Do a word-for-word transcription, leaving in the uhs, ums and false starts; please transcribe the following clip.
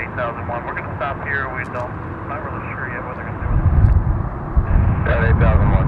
eight thousand one. We're going to stop here. We don't, not really sure yet what they're going to do with it. Got eight thousand one.